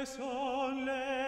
the soleil.